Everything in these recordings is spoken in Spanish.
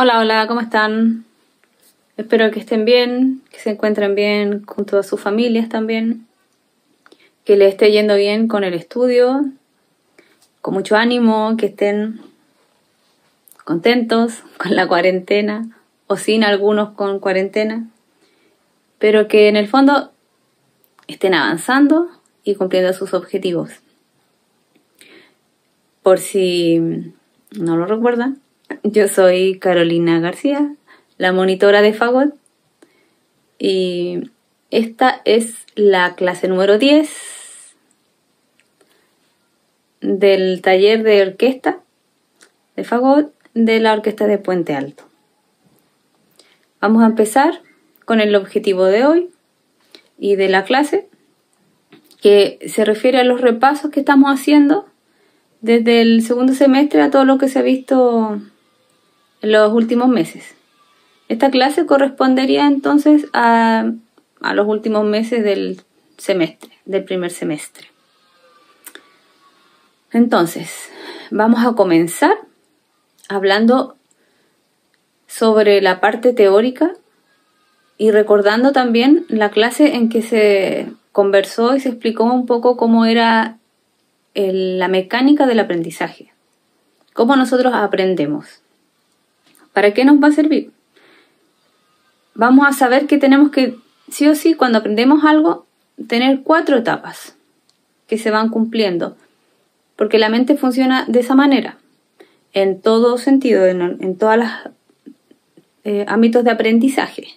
Hola, hola, ¿cómo están? Espero que estén bien, que se encuentren bien con todas sus familias también, que les esté yendo bien con el estudio, con mucho ánimo, que estén contentos con la cuarentena, o sin algunos con cuarentena, pero que en el fondo estén avanzando y cumpliendo sus objetivos. Por si no lo recuerdan, yo soy Carolina García, la monitora de Fagot, y esta es la clase número 10 del taller de orquesta de Fagot de la Orquesta de Puente Alto. Vamos a empezar con el objetivo de hoy y de la clase, que se refiere a los repasos que estamos haciendo desde el segundo semestre a todo lo que se ha visto en los últimos meses. Esta clase correspondería entonces a los últimos meses del semestre, del primer semestre. Entonces, vamos a comenzar hablando sobre la parte teórica y recordando también la clase en que se conversó y se explicó un poco cómo era la mecánica del aprendizaje, cómo nosotros aprendemos. ¿Para qué nos va a servir? Vamos a saber que tenemos que, sí o sí, cuando aprendemos algo, tener 4 etapas que se van cumpliendo, porque la mente funciona de esa manera. En todo sentido, en todos los ámbitos de aprendizaje.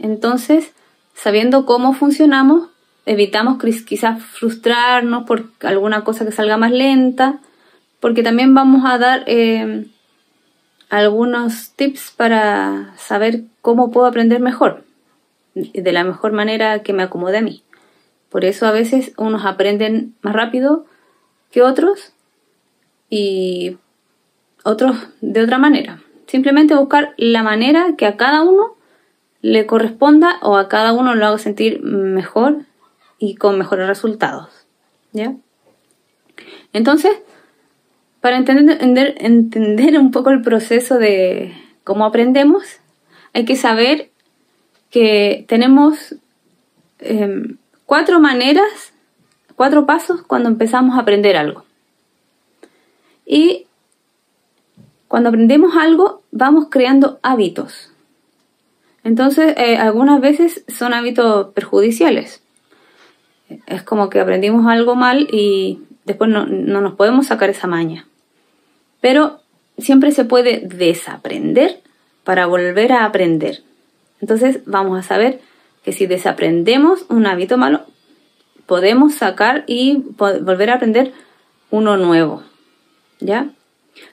Entonces, sabiendo cómo funcionamos, evitamos quizás frustrarnos por alguna cosa que salga más lenta, porque también vamos a dar algunos tips para saber cómo puedo aprender mejor, de la mejor manera que me acomode a mí. Por eso a veces unos aprenden más rápido que otros y otros de otra manera. Simplemente buscar la manera que a cada uno le corresponda o a cada uno lo haga sentir mejor y con mejores resultados. ¿Ya? Entonces, para entender un poco el proceso de cómo aprendemos, hay que saber que tenemos 4 maneras, 4 pasos cuando empezamos a aprender algo. Y cuando aprendemos algo, vamos creando hábitos. Entonces, algunas veces son hábitos perjudiciales. Es como que aprendimos algo mal y después no nos podemos sacar esa maña. Pero siempre se puede desaprender para volver a aprender. Entonces, vamos a saber que si desaprendemos un hábito malo, podemos sacar y volver a aprender uno nuevo. ¿Ya?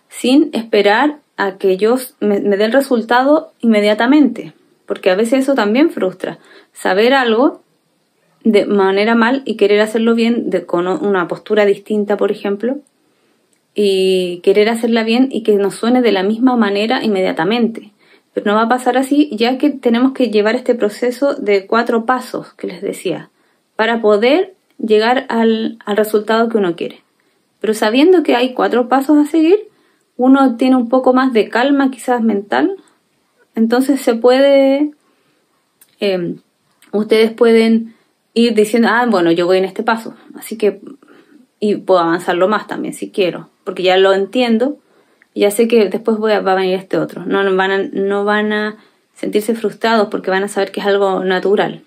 Sin esperar a que yo me dé el resultado inmediatamente, porque a veces eso también frustra, saber algo de manera mal y querer hacerlo bien con una postura distinta, por ejemplo, y querer hacerla bien y que nos suene de la misma manera inmediatamente, pero no va a pasar así, ya que tenemos que llevar este proceso de 4 pasos que les decía, para poder llegar al resultado que uno quiere. Pero sabiendo que hay 4 pasos a seguir, uno tiene un poco más de calma quizás mental, entonces se puede, ustedes pueden ir diciendo, bueno, yo voy en este paso, así que, y puedo avanzarlo más también si quiero, porque ya lo entiendo, ya sé que después va a venir este otro, no van a sentirse frustrados porque van a saber que es algo natural.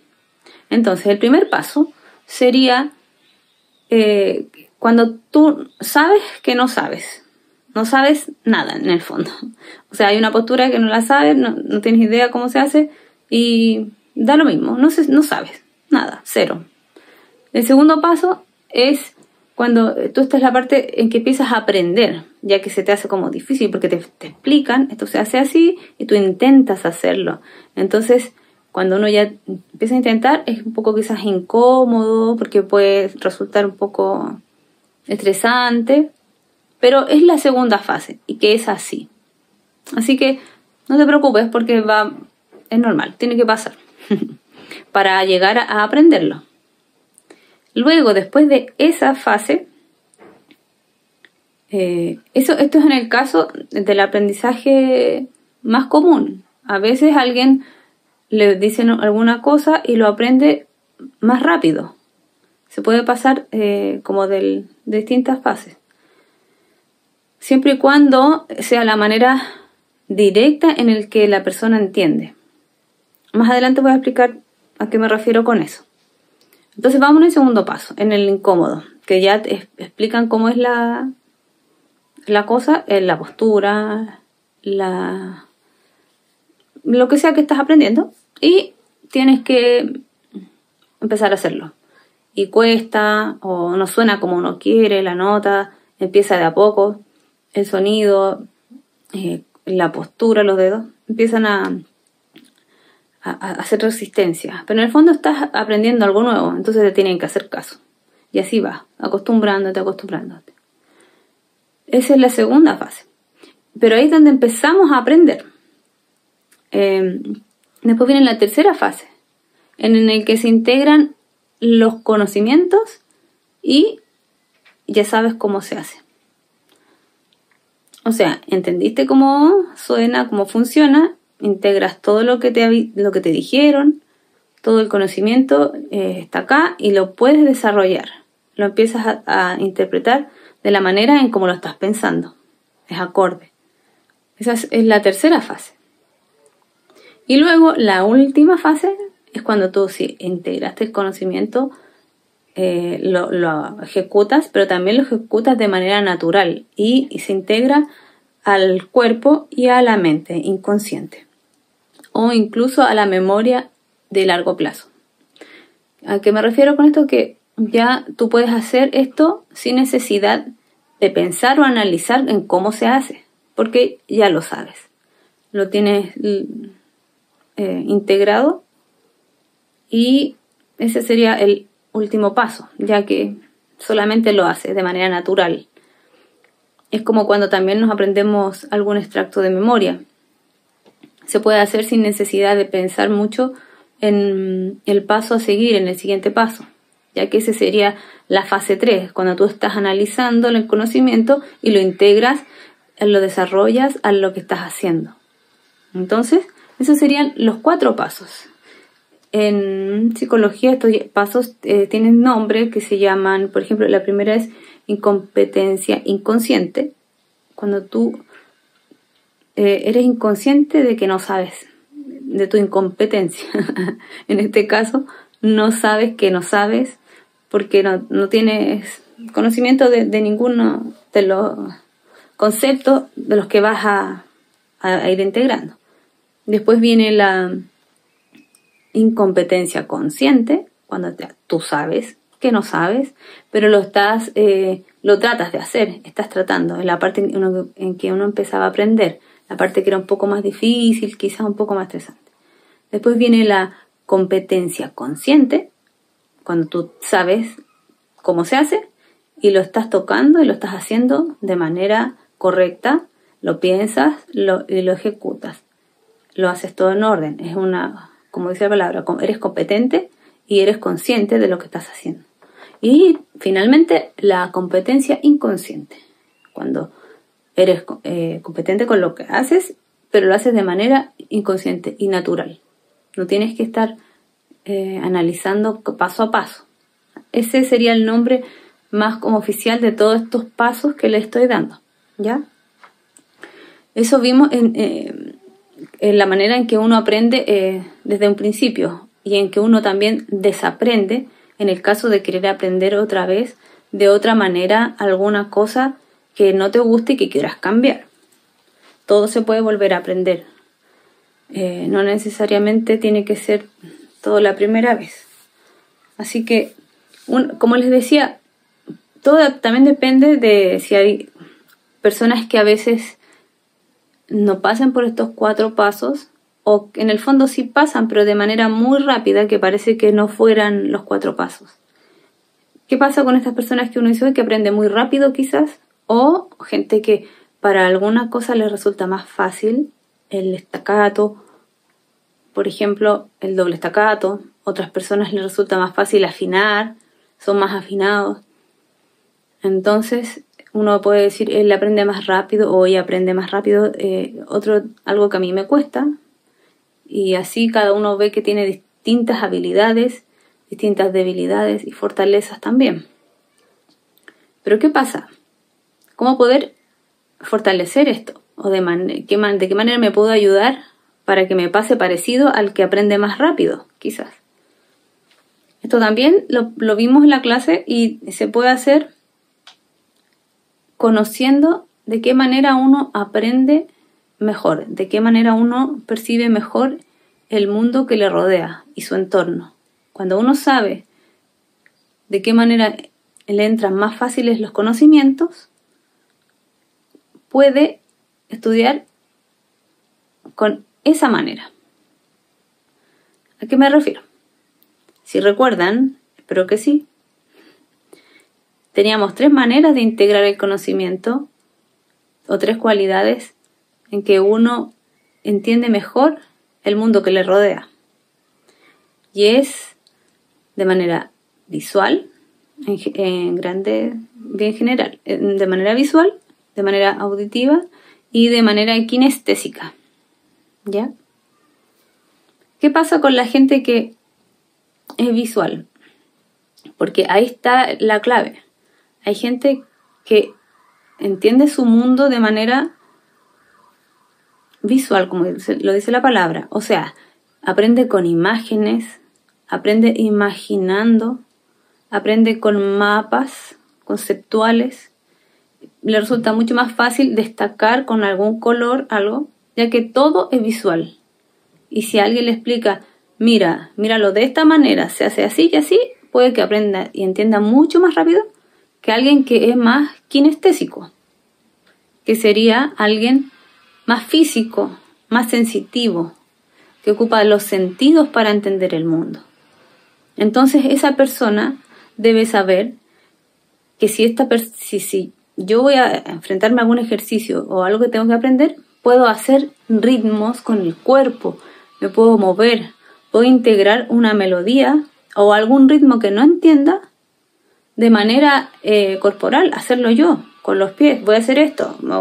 Entonces el primer paso sería cuando tú sabes que no sabes nada en el fondo. O sea, hay una postura que no la sabes, no tienes idea cómo se hace y da lo mismo, no sabes nada, cero. El segundo paso es cuando tú estás en la parte en que empiezas a aprender, ya que se te hace como difícil porque te explican, esto se hace así y tú intentas hacerlo. Entonces, cuando uno ya empieza a intentar, es un poco quizás incómodo porque puede resultar un poco estresante, pero es la segunda fase y que es así. Así que no te preocupes porque es normal, tiene que pasar para llegar a aprenderlo. Luego, después de esa fase, esto es en el caso del aprendizaje más común. A veces alguien le dicen alguna cosa y lo aprende más rápido. Se puede pasar como de distintas fases. Siempre y cuando sea la manera directa en la que la persona entiende. Más adelante voy a explicar a qué me refiero con eso. Entonces vamos al segundo paso, en el incómodo, que ya te explican cómo es la cosa, la postura, lo que sea que estás aprendiendo, y tienes que empezar a hacerlo. Y cuesta, o no suena como uno quiere, la nota, empieza de a poco, el sonido, la postura, los dedos, empiezan a hacer resistencia. Pero en el fondo estás aprendiendo algo nuevo, entonces te tienen que hacer caso. Y así vas, acostumbrándote, acostumbrándote. Esa es la segunda fase. Pero ahí es donde empezamos a aprender. Después viene la tercera fase, en la que se integran los conocimientos y ya sabes cómo se hace. O sea, entendiste cómo suena, cómo funciona, integras todo lo que te dijeron, todo el conocimiento está acá y lo puedes desarrollar. Lo empiezas a interpretar de la manera en cómo lo estás pensando. Es acorde. Esa es la tercera fase. Y luego la última fase es cuando tú sí integraste el conocimiento, lo ejecutas, pero también lo ejecutas de manera natural y se integra al cuerpo y a la mente inconsciente o incluso a la memoria de largo plazo. ¿A qué me refiero con esto? Que ya tú puedes hacer esto sin necesidad de pensar o analizar en cómo se hace, porque ya lo sabes, lo tienes integrado, y ese sería el último paso, ya que solamente lo hace de manera natural. Es como cuando también nos aprendemos algún extracto de memoria. Se puede hacer sin necesidad de pensar mucho en el paso a seguir, en el siguiente paso, ya que ese sería la fase 3, cuando tú estás analizando el conocimiento y lo integras, lo desarrollas a lo que estás haciendo. Entonces, esos serían los 4 pasos. En psicología estos pasos tienen nombre que se llaman, por ejemplo, la primera es incompetencia inconsciente, cuando tú eres inconsciente de que no sabes, de tu incompetencia. En este caso, no sabes que no sabes porque no tienes conocimiento de ninguno de los conceptos de los que vas a ir integrando. Después viene la incompetencia consciente, cuando tú sabes que no sabes, pero lo tratas de hacer, estás tratando. Es la parte en que uno empezaba a aprender, la parte que era un poco más difícil, quizás un poco más estresante. Después viene la competencia consciente, cuando tú sabes cómo se hace y lo estás tocando y lo estás haciendo de manera correcta, lo piensas y lo ejecutas. Lo haces todo en orden, es una... Como dice la palabra, eres competente y eres consciente de lo que estás haciendo. Y finalmente la competencia inconsciente, cuando eres competente con lo que haces, pero lo haces de manera inconsciente y natural. No tienes que estar analizando paso a paso. Ese sería el nombre más como oficial de todos estos pasos que le estoy dando, ¿ya? Eso vimos en la manera en que uno aprende desde un principio y en que uno también desaprende en el caso de querer aprender otra vez de otra manera alguna cosa que no te guste y que quieras cambiar. Todo se puede volver a aprender. No necesariamente tiene que ser todo la primera vez. Así que, como les decía, todo también depende de si hay personas que a veces no pasan por estos 4 pasos, o en el fondo sí pasan, pero de manera muy rápida, que parece que no fueran los 4 pasos. ¿Qué pasa con estas personas que uno dice que aprende muy rápido quizás? O gente que para alguna cosa les resulta más fácil el staccato, por ejemplo, el doble staccato. Otras personas les resulta más fácil afinar, son más afinados. Entonces uno puede decir él aprende más rápido o ella aprende más rápido, algo que a mí me cuesta, y así cada uno ve que tiene distintas habilidades, distintas debilidades y fortalezas también. Pero ¿qué pasa? ¿Cómo poder fortalecer esto? ¿O de qué manera me puedo ayudar para que me pase parecido al que aprende más rápido, quizás? Esto también lo vimos en la clase, y se puede hacer conociendo de qué manera uno aprende mejor, de qué manera uno percibe mejor el mundo que le rodea y su entorno. Cuando uno sabe de qué manera le entran más fáciles los conocimientos, puede estudiar con esa manera. ¿A qué me refiero? Si recuerdan, espero que sí, teníamos tres maneras de integrar el conocimiento, o tres cualidades en que uno entiende mejor el mundo que le rodea. Y es de manera visual, en grande, bien general, de manera visual, de manera auditiva y de manera kinestésica. ¿Ya? ¿Qué pasa con la gente que es visual? Porque ahí está la clave. Hay gente que entiende su mundo de manera visual, como lo dice la palabra. O sea, aprende con imágenes, aprende imaginando, aprende con mapas conceptuales. Le resulta mucho más fácil destacar con algún color algo, ya que todo es visual. Y si alguien le explica, míralo de esta manera, se hace así y así, puede que aprenda y entienda mucho más rápido que alguien que es más kinestésico, que sería alguien más físico, más sensitivo, que ocupa los sentidos para entender el mundo. Entonces esa persona debe saber que si yo voy a enfrentarme a algún ejercicio o algo que tengo que aprender, puedo hacer ritmos con el cuerpo, me puedo mover, puedo integrar una melodía o algún ritmo que no entienda de manera corporal, hacerlo yo, con los pies. Voy a hacer esto, me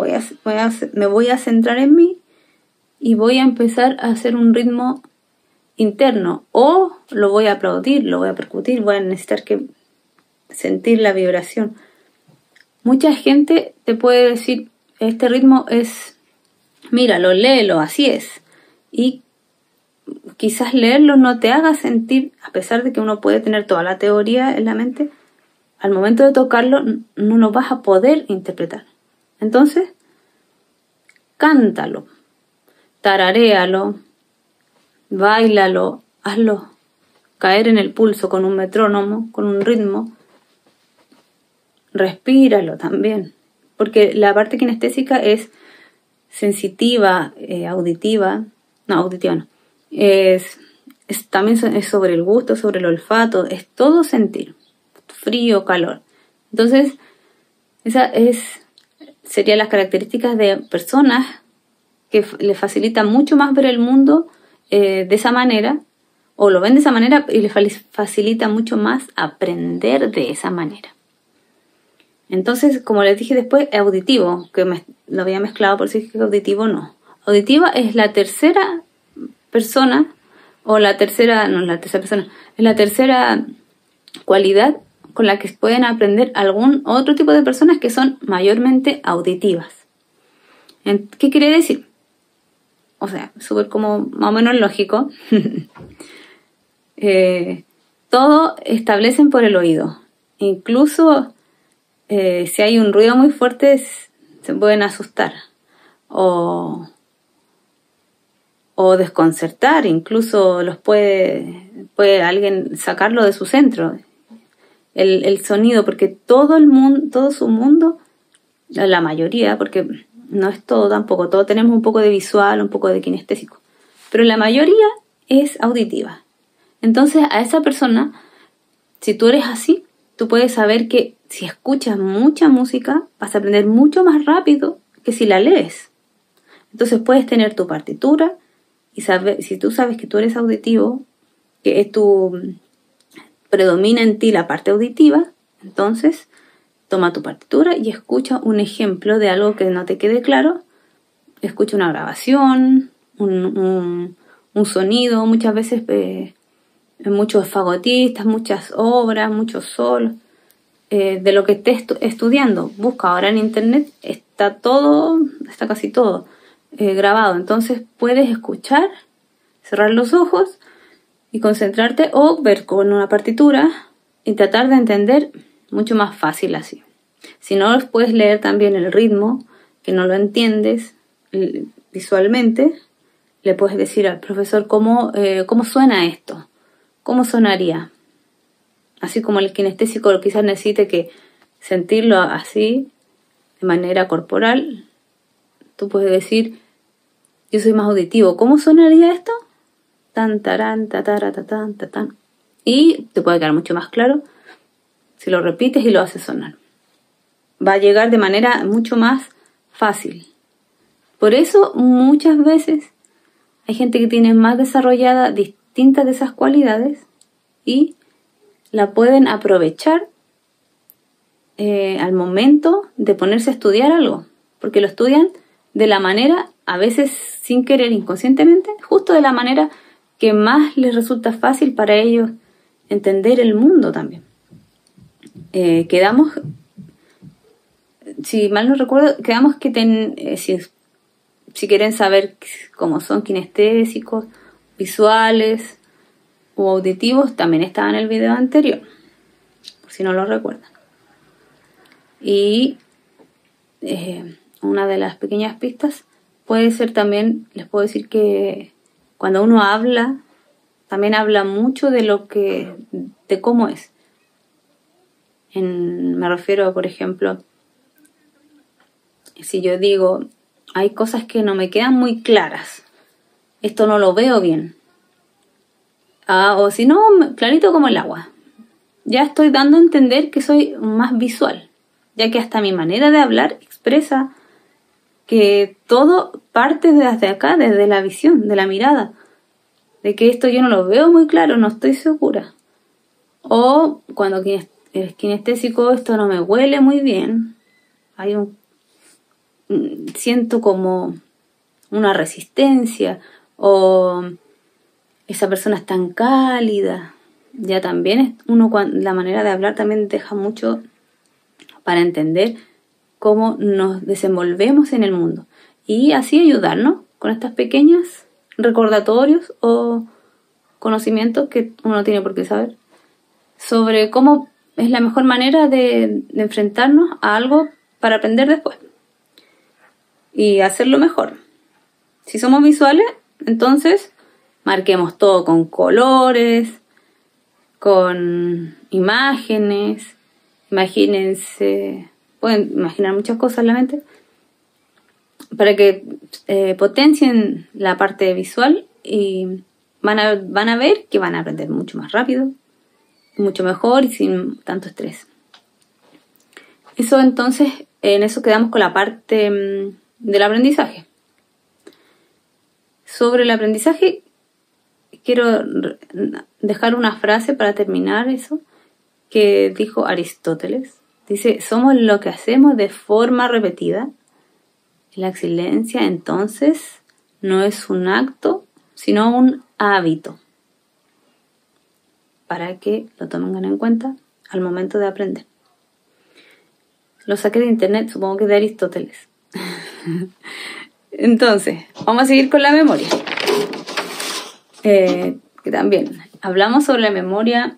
voy a centrar en mí y voy a empezar a hacer un ritmo interno, o lo voy a aplaudir, lo voy a percutir, voy a necesitar sentir la vibración. Mucha gente te puede decir, este ritmo es, míralo, léelo, así es. Y quizás leerlo no te haga sentir, a pesar de que uno puede tener toda la teoría en la mente, al momento de tocarlo no lo vas a poder interpretar. Entonces, cántalo, tararéalo, báilalo, hazlo caer en el pulso con un metrónomo, con un ritmo. Respíralo también, porque la parte kinestésica es sensitiva, auditiva no, es también es sobre el gusto, sobre el olfato, es todo sentir, frío, calor. Entonces, serían las características de personas que les facilita mucho más ver el mundo de esa manera, o lo ven de esa manera y les facilita mucho más aprender de esa manera. Entonces, como les dije después, auditivo, que lo había mezclado, por eso dije que auditivo no. Auditiva es la tercera persona, es la tercera cualidad con la que pueden aprender algún otro tipo de personas que son mayormente auditivas. ¿Qué quiere decir? O sea, súper como más o menos lógico. Todo establecen por el oído. Incluso si hay un ruido muy fuerte, se pueden asustar o desconcertar, incluso los puede alguien sacarlo de su centro, el sonido, porque todo su mundo, la mayoría, porque no es todo tampoco, todos tenemos un poco de visual, un poco de kinestésico, pero la mayoría es auditiva. Entonces a esa persona, si tú eres así, tú puedes saber que si escuchas mucha música, vas a aprender mucho más rápido que si la lees. Entonces puedes tener tu partitura y saber, si tú sabes que tú eres auditivo, que predomina en ti la parte auditiva, entonces Toma tu partitura y escucha un ejemplo de algo que no te quede claro. Escucha una grabación, un sonido. Muchas veces muchos fagotistas, muchas obras, muchos solos. De lo que estés estudiando, busca ahora en internet, está todo, está casi todo grabado. Entonces puedes escuchar, cerrar los ojos y concentrarte o ver con una partitura y tratar de entender mucho más fácil así. Si no, puedes leer también el ritmo, que no lo entiendes visualmente, le puedes decir al profesor cómo suena esto, cómo sonaría. Así como el kinestésico quizás necesite que sentirlo así, de manera corporal, tú puedes decir, yo soy más auditivo, ¿cómo sonaría esto? Tan, tarán, tatara, tatán, tatán. Y te puede quedar mucho más claro si lo repites y lo haces sonar. Va a llegar de manera mucho más fácil. Por eso muchas veces hay gente que tiene más desarrolladas distintas de esas cualidades y la pueden aprovechar al momento de ponerse a estudiar algo, porque lo estudian de la manera, a veces sin querer, inconscientemente, justo de la manera que más les resulta fácil para ellos entender el mundo también. Quedamos, si mal no recuerdo, quedamos que si quieren saber cómo son kinestésicos, visuales o auditivos, también estaba en el video anterior, por si no lo recuerdan. Y una de las pequeñas pistas puede ser también, les puedo decir que cuando uno habla, también habla mucho de cómo es. Me refiero, por ejemplo, si yo digo, hay cosas que no me quedan muy claras, esto no lo veo bien. Ah, o si no, clarito como el agua. Ya estoy dando a entender que soy más visual, ya que hasta mi manera de hablar expresa que todo parte desde acá, desde la visión, de la mirada, de que esto yo no lo veo muy claro, no estoy segura. O cuando es kinestésico, esto no me huele muy bien, siento como una resistencia, o esa persona es tan cálida. Ya también la manera de hablar también deja mucho para entender cómo nos desenvolvemos en el mundo. Y así ayudarnos con estas pequeñas recordatorios o conocimientos que uno tiene por qué saber sobre cómo es la mejor manera de enfrentarnos a algo para aprender después y hacerlo mejor. Si somos visuales, entonces marquemos todo con colores, con imágenes. Imagínense, pueden imaginar muchas cosas en la mente para que potencien la parte visual y van a ver que van a aprender mucho más rápido, mucho mejor y sin tanto estrés. Eso entonces, en eso quedamos con la parte del aprendizaje. Sobre el aprendizaje, quiero dejar una frase para terminar eso, que dijo Aristóteles. Dice, somos lo que hacemos de forma repetida. La excelencia, entonces, no es un acto, sino un hábito. Para que lo tomen en cuenta al momento de aprender. Lo saqué de internet, supongo que de Aristóteles. Entonces, vamos a seguir con la memoria. Que también hablamos sobre la memoria,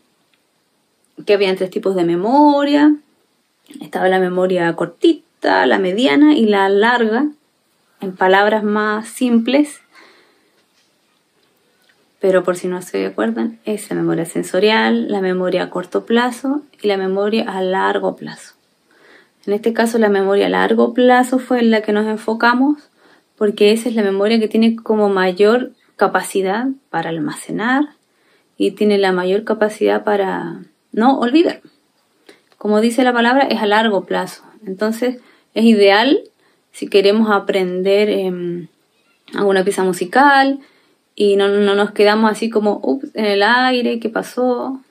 que habían tres tipos de memoria. Estaba la memoria cortita, la mediana y la larga, en palabras más simples, pero por si no se acuerdan, es la memoria sensorial, la memoria a corto plazo y la memoria a largo plazo. En este caso, la memoria a largo plazo fue en la que nos enfocamos, porque esa es la memoria que tiene como mayor capacidad para almacenar y tiene la mayor capacidad para no olvidar. Como dice la palabra, es a largo plazo. Entonces es ideal si queremos aprender alguna pieza musical y no nos quedamos así como ups, en el aire, ¿qué pasó?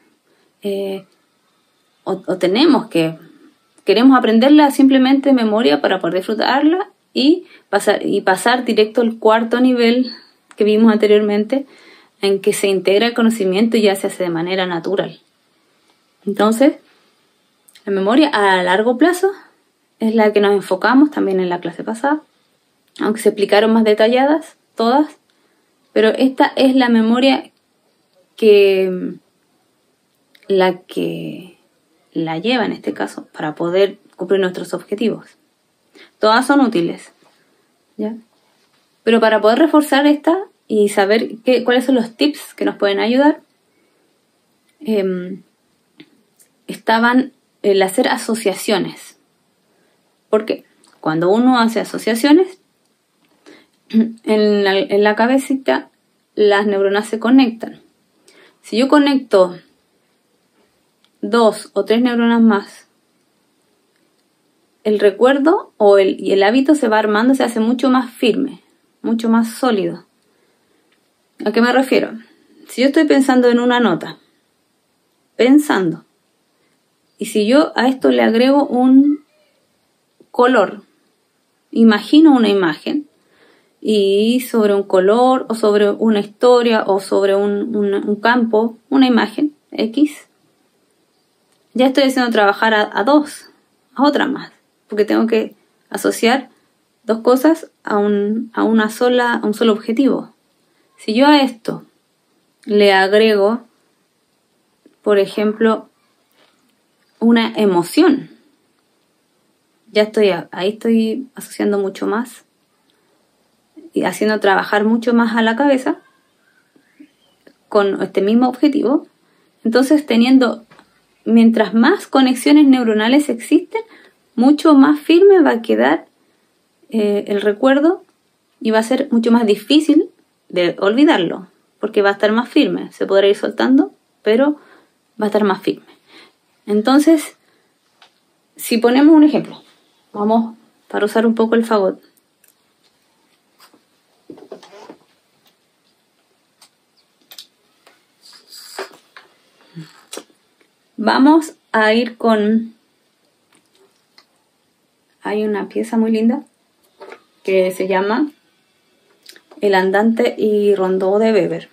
O tenemos que queremos aprenderla simplemente de memoria para poder disfrutarla y pasar directo al cuarto nivel que vimos anteriormente, en que se integra el conocimiento y ya se hace de manera natural. Entonces, la memoria a largo plazo es la que nos enfocamos también en la clase pasada, aunque se explicaron más detalladas todas, pero esta es la memoria que la lleva en este caso para poder cumplir nuestros objetivos. Todas son útiles, ¿ya? Pero para poder reforzar esta y saber cuáles son los tips que nos pueden ayudar, estaban el hacer asociaciones. Porque cuando uno hace asociaciones, en la cabecita las neuronas se conectan. Si yo conecto 2 o 3 neuronas más, el recuerdo y el hábito se va armando, se hace mucho más firme, mucho más sólido. ¿A qué me refiero? Si yo estoy pensando en una nota, y si yo a esto le agrego un color, imagino una imagen, y sobre un color, o sobre una historia, o sobre un campo, una imagen, X, ya estoy haciendo trabajar a otra más, porque tengo que asociar 2 cosas a un solo objetivo. Si yo a esto le agrego, por ejemplo, una emoción, ya ahí estoy asociando mucho más y haciendo trabajar mucho más a la cabeza con este mismo objetivo. Entonces, mientras más conexiones neuronales existen, mucho más firme va a quedar el recuerdo y va a ser mucho más difícil de olvidarlo, porque va a estar más firme. Se podrá ir soltando, pero va a estar más firme. Entonces, si ponemos un ejemplo, vamos para usar un poco el fagot. Vamos a ir con... Hay una pieza muy linda que se llama El Andante y Rondó de Weber.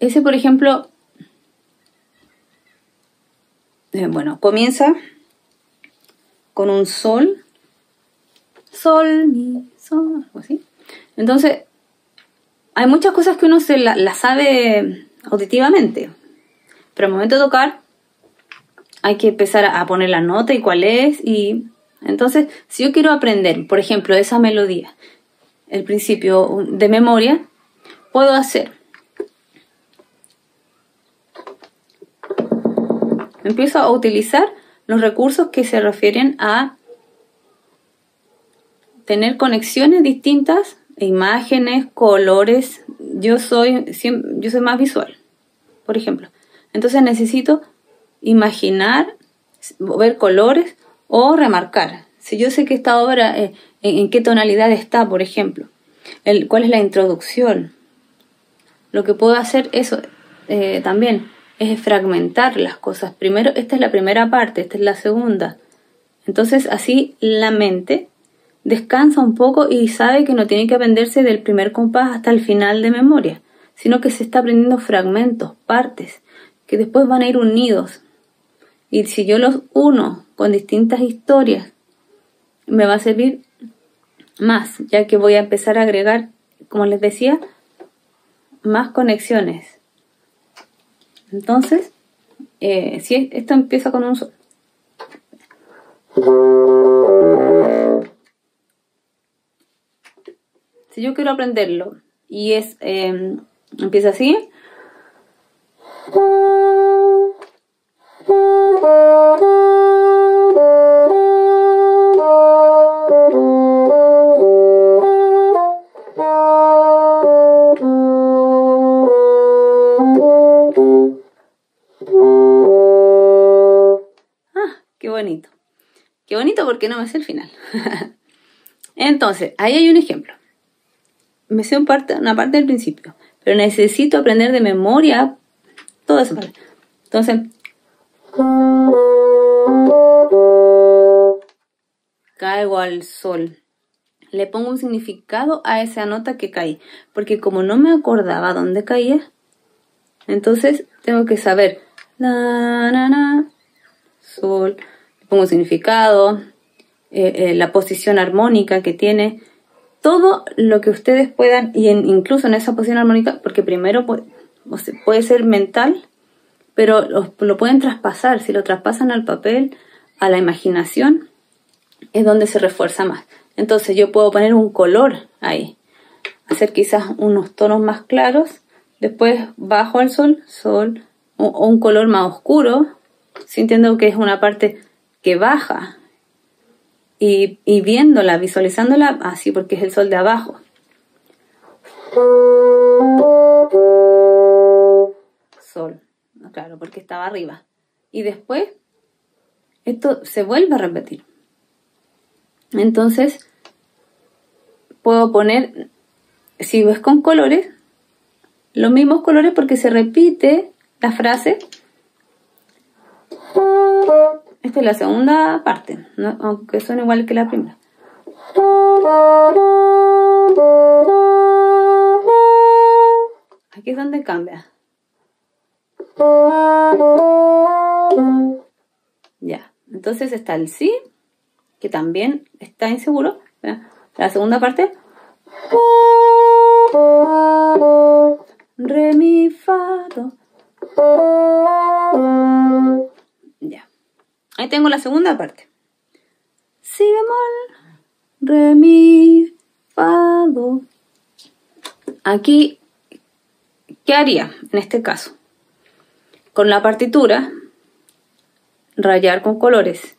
Ese, por ejemplo, bueno, comienza con un sol. Sol, mi, sol, algo así. Entonces, hay muchas cosas que uno las sabe auditivamente. Pero al momento de tocar hay que empezar a poner la nota y cuál es. Y entonces, si yo quiero aprender, por ejemplo, esa melodía, el principio de memoria, puedo hacer. Empiezo a utilizar los recursos que se refieren a tener conexiones distintas, imágenes, colores. Yo soy más visual, por ejemplo. Entonces necesito imaginar, ver colores o remarcar. Si yo sé que esta obra, en qué tonalidad está, por ejemplo, cuál es la introducción. Lo que puedo hacer también es fragmentar las cosas. Primero, esta es la primera parte, esta es la segunda. Entonces así la mente descansa un poco y sabe que no tiene que aprenderse del primer compás hasta el final de memoria, sino que se está aprendiendo fragmentos, partes, que después van a ir unidos. Y si yo los uno con distintas historias, me va a servir más, ya que voy a empezar a agregar, como les decía, más conexiones. Entonces, si esto empieza con un sol. Si yo quiero aprenderlo y empieza así. Qué bonito. Qué bonito, porque no me sé el final. Entonces, ahí hay un ejemplo. Me sé una parte del principio, pero necesito aprender de memoria toda esa parte. Entonces... caigo al sol. Le pongo un significado a esa nota que caí, porque como no me acordaba dónde caía, entonces tengo que saber, la, na, na, sol, le pongo un significado, la posición armónica que tiene, todo lo que ustedes puedan, y incluso en esa posición armónica, porque primero puede ser mental, pero lo pueden traspasar, si lo traspasan al papel, a la imaginación, es donde se refuerza más. Entonces yo puedo poner un color ahí, hacer quizás unos tonos más claros, después bajo al sol, sol, o un color más oscuro, sintiendo que es una parte que baja, y viéndola, visualizándola así, porque es el sol de abajo. Sol, claro, porque estaba arriba. Y después, esto se vuelve a repetir. Entonces, puedo poner, si ves con colores, los mismos colores porque se repite la frase. Esta es la segunda parte, ¿no? Aunque son igual que la primera. Aquí es donde cambia. Ya, entonces está el sí, que también está inseguro. La segunda parte. Re, mi, fa, do. Ya. Ahí tengo la segunda parte. Si bemol, re, mi, fa, do. Aquí, ¿qué haría en este caso? Con la partitura, rayar con colores.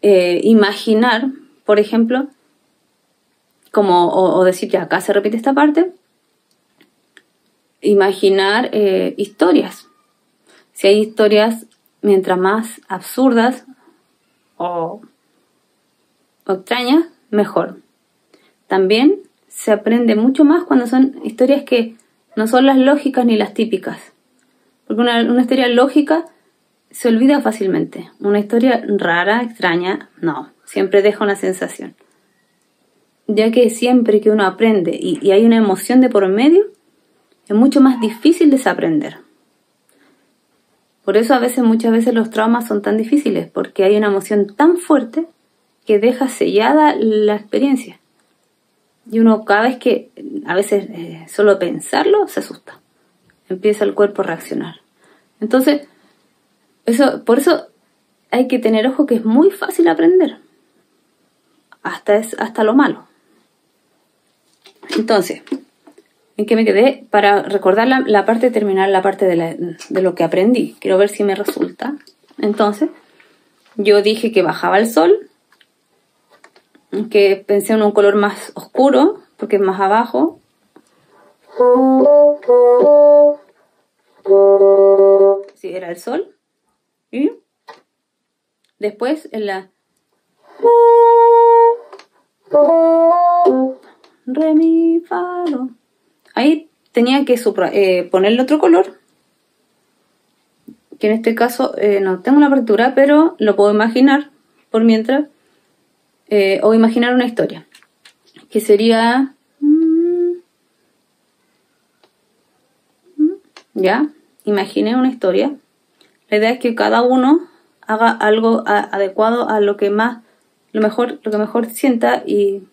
Imaginar, por ejemplo, como o decir que acá se repite esta parte, imaginar historias. Si hay historias, mientras más absurdas o extrañas, mejor. También se aprende mucho más cuando son historias que no son las lógicas ni las típicas, porque una historia lógica se olvida fácilmente. Una historia rara, extraña, no. Siempre deja una sensación. Ya que siempre que uno aprende y hay una emoción de por medio, es mucho más difícil desaprender. Por eso a veces, muchas veces los traumas son tan difíciles, porque hay una emoción tan fuerte que deja sellada la experiencia. Y uno cada vez que, a veces solo pensarlo, se asusta. Empieza el cuerpo a reaccionar. Entonces, por eso hay que tener ojo, que es muy fácil aprender. Hasta lo malo. Entonces, ¿en qué me quedé? Para recordar la parte, terminar la parte de lo que aprendí. Quiero ver si me resulta. Entonces, yo dije que bajaba el sol. Que pensé en un color más oscuro, porque es más abajo. Sí, era el sol. Y después en la re, mi, fa, do. Ahí tenía que ponerle otro color, que en este caso no tengo la partitura, pero lo puedo imaginar por mientras, o imaginar una historia, que sería ya, imaginé una historia. La idea es que cada uno haga algo adecuado a lo que más, lo que mejor sienta y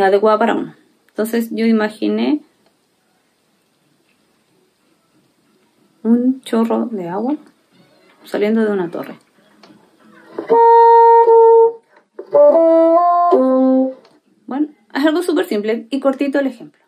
adecuado para uno. Entonces yo imaginé un chorro de agua saliendo de una torre. Bueno, es algo súper simple y cortito el ejemplo.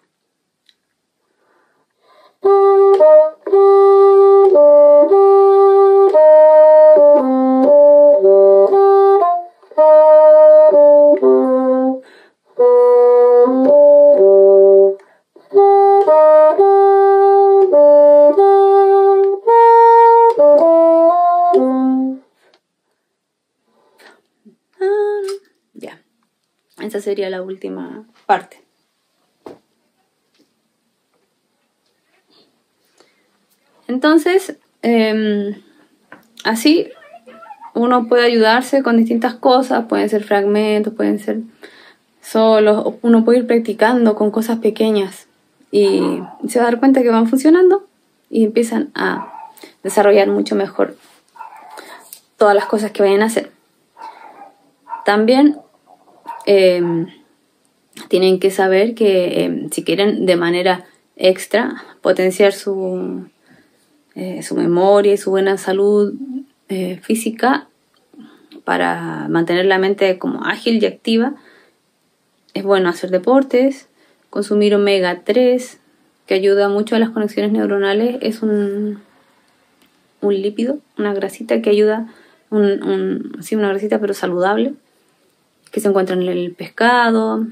Esa sería la última parte. Entonces, así uno puede ayudarse con distintas cosas, pueden ser fragmentos, pueden ser solos, uno puede ir practicando con cosas pequeñas y se va a dar cuenta que van funcionando y empiezan a desarrollar mucho mejor todas las cosas que vayan a hacer. También tienen que saber que si quieren de manera extra potenciar su memoria y su buena salud física para mantener la mente como ágil y activa, es bueno hacer deportes, consumir omega 3, que ayuda mucho a las conexiones neuronales. Es un lípido, una grasita que ayuda, una grasita pero saludable, que se encuentra en el pescado,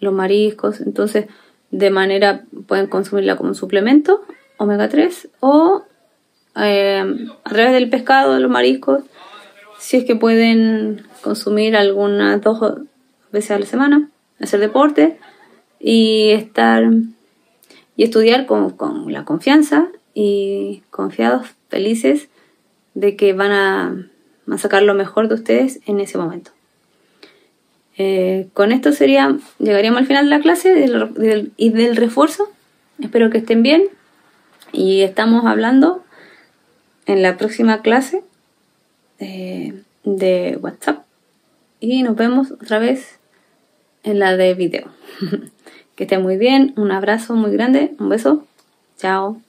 los mariscos. Entonces, de manera, pueden consumirla como un suplemento, omega 3, o a través del pescado, los mariscos, si es que pueden consumir algunas 2 veces a la semana, hacer deporte y estudiar con la confianza y confiados, felices de que van a sacar lo mejor de ustedes en ese momento. Con esto llegaríamos al final de la clase y del refuerzo. Espero que estén bien y estamos hablando en la próxima clase de WhatsApp y nos vemos otra vez en la de video. Que estén muy bien, un abrazo muy grande, un beso, chao.